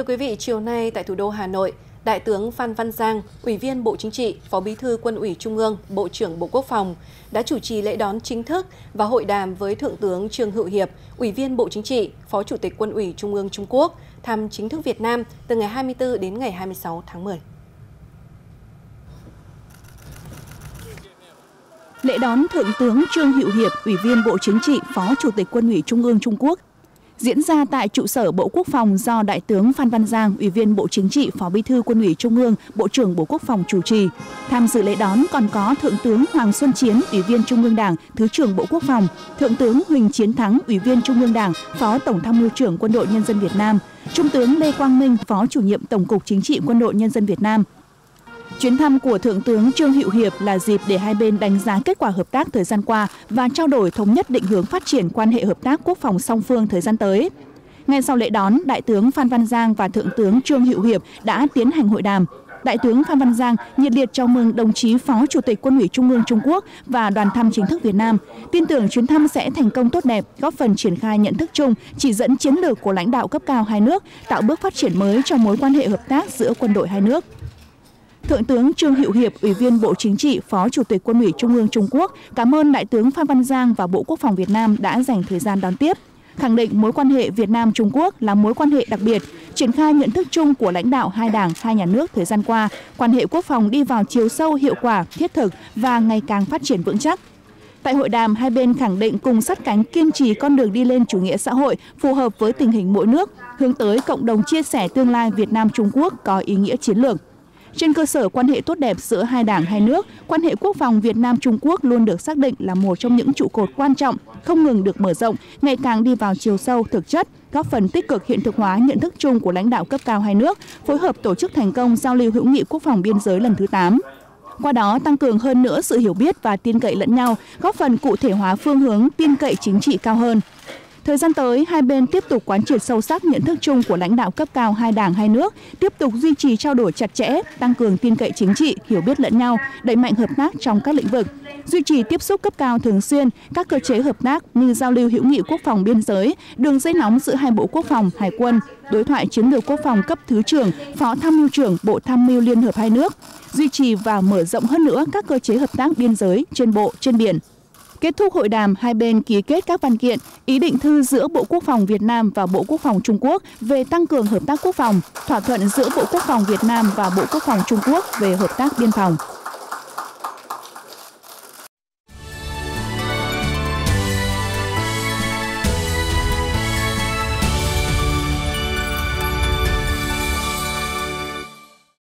Thưa quý vị, chiều nay tại thủ đô Hà Nội, Đại tướng Phan Văn Giang, Ủy viên Bộ Chính trị, Phó Bí thư Quân ủy Trung ương, Bộ trưởng Bộ Quốc phòng đã chủ trì lễ đón chính thức và hội đàm với Thượng tướng Trương Hựu Hiệp, Ủy viên Bộ Chính trị, Phó Chủ tịch Quân ủy Trung ương Trung Quốc thăm chính thức Việt Nam từ ngày 24 đến ngày 26 tháng 10. Lễ đón Thượng tướng Trương Hựu Hiệp, Ủy viên Bộ Chính trị, Phó Chủ tịch Quân ủy Trung ương Trung Quốc diễn ra tại trụ sở Bộ Quốc phòng do Đại tướng Phan Văn Giang, Ủy viên Bộ Chính trị, Phó Bí thư Quân ủy Trung ương, Bộ trưởng Bộ Quốc phòng chủ trì. Tham dự lễ đón còn có Thượng tướng Hoàng Xuân Chiến, Ủy viên Trung ương Đảng, Thứ trưởng Bộ Quốc phòng, Thượng tướng Huỳnh Chiến Thắng, Ủy viên Trung ương Đảng, Phó Tổng tham mưu trưởng Quân đội Nhân dân Việt Nam, Trung tướng Lê Quang Minh, Phó chủ nhiệm Tổng cục Chính trị Quân đội Nhân dân Việt Nam. Chuyến thăm của Thượng tướng Trương Hựu Hiệp là dịp để hai bên đánh giá kết quả hợp tác thời gian qua và trao đổi thống nhất định hướng phát triển quan hệ hợp tác quốc phòng song phương thời gian tới. Ngay sau lễ đón, Đại tướng Phan Văn Giang và Thượng tướng Trương Hựu Hiệp đã tiến hành hội đàm. Đại tướng Phan Văn Giang nhiệt liệt chào mừng đồng chí Phó Chủ tịch Quân ủy Trung ương Trung Quốc và đoàn thăm chính thức Việt Nam. Tin tưởng chuyến thăm sẽ thành công tốt đẹp, góp phần triển khai nhận thức chung, chỉ dẫn chiến lược của lãnh đạo cấp cao hai nước, tạo bước phát triển mới trong mối quan hệ hợp tác giữa quân đội hai nước. Thượng tướng Trương Hựu Hiệp, Ủy viên Bộ Chính trị, Phó Chủ tịch Quân ủy Trung ương Trung Quốc cảm ơn Đại tướng Phan Văn Giang và Bộ Quốc phòng Việt Nam đã dành thời gian đón tiếp, khẳng định mối quan hệ Việt Nam-Trung Quốc là mối quan hệ đặc biệt, triển khai nhận thức chung của lãnh đạo hai đảng, hai nhà nước thời gian qua, quan hệ quốc phòng đi vào chiều sâu, hiệu quả, thiết thực và ngày càng phát triển vững chắc. Tại hội đàm, hai bên khẳng định cùng sát cánh kiên trì con đường đi lên chủ nghĩa xã hội phù hợp với tình hình mỗi nước, hướng tới cộng đồng chia sẻ tương lai Việt Nam-Trung Quốc có ý nghĩa chiến lược. Trên cơ sở quan hệ tốt đẹp giữa hai đảng hai nước, quan hệ quốc phòng Việt Nam-Trung Quốc luôn được xác định là một trong những trụ cột quan trọng, không ngừng được mở rộng, ngày càng đi vào chiều sâu thực chất, góp phần tích cực hiện thực hóa nhận thức chung của lãnh đạo cấp cao hai nước, phối hợp tổ chức thành công giao lưu hữu nghị quốc phòng biên giới lần thứ 8. Qua đó tăng cường hơn nữa sự hiểu biết và tin cậy lẫn nhau, góp phần cụ thể hóa phương hướng tin cậy chính trị cao hơn. Thời gian tới, hai bên tiếp tục quán triệt sâu sắc nhận thức chung của lãnh đạo cấp cao hai đảng hai nước, tiếp tục duy trì trao đổi chặt chẽ, tăng cường tin cậy chính trị, hiểu biết lẫn nhau, đẩy mạnh hợp tác trong các lĩnh vực, duy trì tiếp xúc cấp cao thường xuyên, các cơ chế hợp tác như giao lưu hữu nghị quốc phòng biên giới, đường dây nóng giữa hai bộ quốc phòng, hải quân, đối thoại chiến lược quốc phòng cấp thứ trưởng, phó tham mưu trưởng Bộ Tham mưu Liên hợp hai nước, duy trì và mở rộng hơn nữa các cơ chế hợp tác biên giới trên bộ, trên biển. Kết thúc hội đàm, hai bên ký kết các văn kiện, ý định thư giữa Bộ Quốc phòng Việt Nam và Bộ Quốc phòng Trung Quốc về tăng cường hợp tác quốc phòng, thỏa thuận giữa Bộ Quốc phòng Việt Nam và Bộ Quốc phòng Trung Quốc về hợp tác biên phòng.